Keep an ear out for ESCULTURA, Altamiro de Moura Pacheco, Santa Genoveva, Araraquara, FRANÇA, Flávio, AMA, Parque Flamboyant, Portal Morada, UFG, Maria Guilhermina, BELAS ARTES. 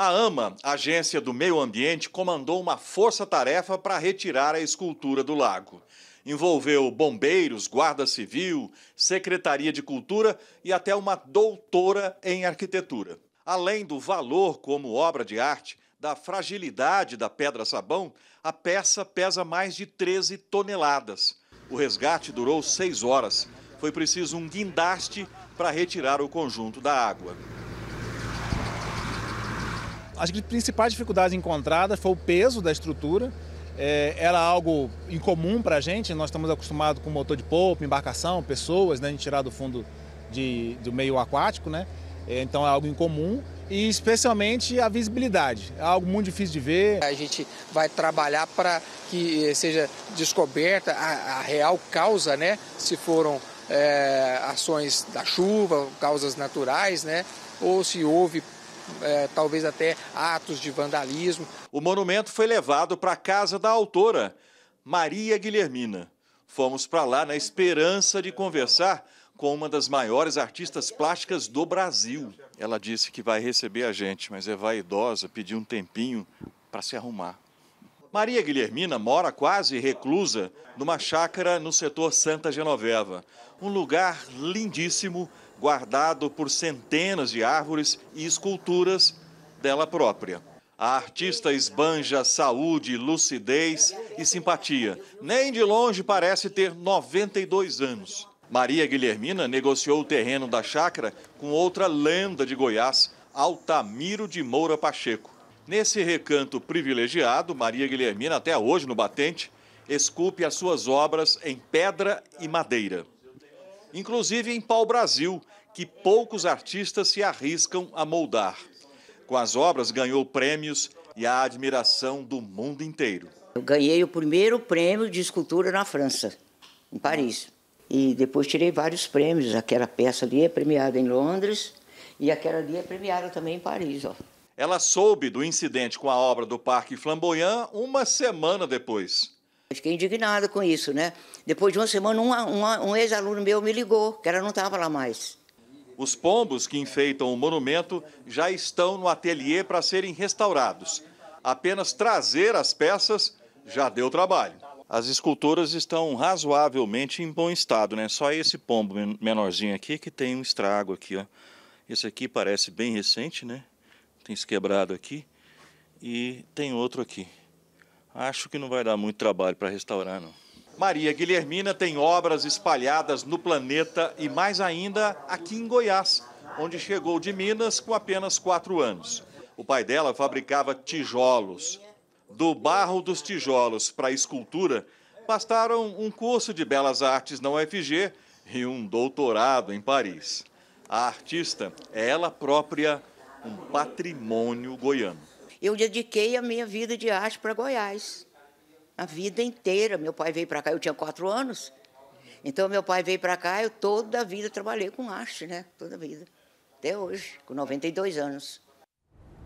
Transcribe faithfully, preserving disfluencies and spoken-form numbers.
A AMA, Agência do Meio Ambiente, comandou uma força-tarefa para retirar a escultura do lago. Envolveu bombeiros, guarda civil, secretaria de cultura e até uma doutora em arquitetura. Além do valor como obra de arte, da fragilidade da pedra-sabão, a peça pesa mais de treze toneladas. O resgate durou seis horas. Foi preciso um guindaste para retirar o conjunto da água. As principais dificuldades encontradas foi o peso da estrutura. É, era algo incomum para a gente, nós estamos acostumados com motor de polpa, embarcação, pessoas, né, a gente tirar do fundo de, do meio aquático, né? É, então é algo incomum e especialmente a visibilidade, é algo muito difícil de ver. A gente vai trabalhar para que seja descoberta a, a real causa, né? Se foram é, ações da chuva, causas naturais, né? Ou se houve É, talvez até atos de vandalismo. O monumento foi levado para a casa da autora, Maria Guilhermina. Fomos para lá na esperança de conversar com uma das maiores artistas plásticas do Brasil. Ela disse que vai receber a gente, mas é vaidosa, pediu um tempinho para se arrumar. Maria Guilhermina mora quase reclusa numa chácara no setor Santa Genoveva, um lugar lindíssimo, guardado por centenas de árvores e esculturas dela própria. A artista esbanja saúde, lucidez e simpatia. Nem de longe parece ter noventa e dois anos. Maria Guilhermina negociou o terreno da chácara com outra lenda de Goiás, Altamiro de Moura Pacheco. Nesse recanto privilegiado, Maria Guilhermina, até hoje no batente, esculpe as suas obras em pedra e madeira. Inclusive em pau-brasil, que poucos artistas se arriscam a moldar. Com as obras ganhou prêmios e a admiração do mundo inteiro. Eu ganhei o primeiro prêmio de escultura na França, em Paris. E depois tirei vários prêmios, aquela peça ali é premiada em Londres e aquela ali é premiada também em Paris. Ó. Ela soube do incidente com a obra do Parque Flamboyant uma semana depois. Eu fiquei indignada com isso, né? Depois de uma semana, uma, uma, um ex-aluno meu me ligou, que ela não estava lá mais. Os pombos que enfeitam o monumento já estão no ateliê para serem restaurados. Apenas trazer as peças já deu trabalho. As esculturas estão razoavelmente em bom estado, né? Só esse pombo menorzinho aqui que tem um estrago aqui, ó. Esse aqui parece bem recente, né? Tem esse quebrado aqui e tem outro aqui. Acho que não vai dar muito trabalho para restaurar, não. Maria Guilhermina tem obras espalhadas no planeta e mais ainda aqui em Goiás, onde chegou de Minas com apenas quatro anos. O pai dela fabricava tijolos. Do barro dos tijolos para a escultura, bastaram um curso de Belas Artes na U F G e um doutorado em Paris. A artista é ela própria um patrimônio goiano. Eu dediquei a minha vida de arte para Goiás, a vida inteira. Meu pai veio para cá, eu tinha quatro anos, então meu pai veio para cá, eu toda a vida trabalhei com arte, né? Toda a vida, até hoje, com noventa e dois anos.